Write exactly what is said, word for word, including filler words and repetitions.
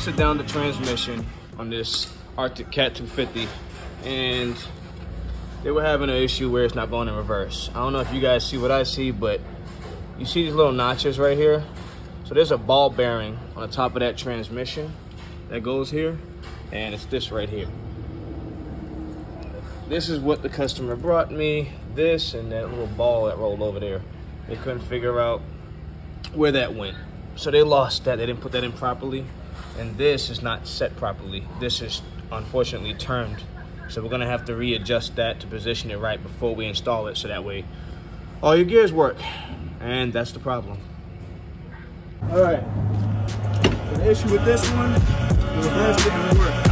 busted down the transmission on this Arctic Cat two fifty, and they were having an issue where it's not going in reverse. I don't know if you guys see what I see, but you see these little notches right here? So there's a ball bearing on the top of that transmission that goes here, and it's this right here. This is what the customer brought me, this and that little ball that rolled over there. They couldn't figure out where that went. So they lost that, they didn't put that in properly. And this is not set properly. This is unfortunately turned. So we're gonna have to readjust that to position it right before we install it, so that way all your gears work. And that's the problem. All right, the issue with this one, the reverse didn't work.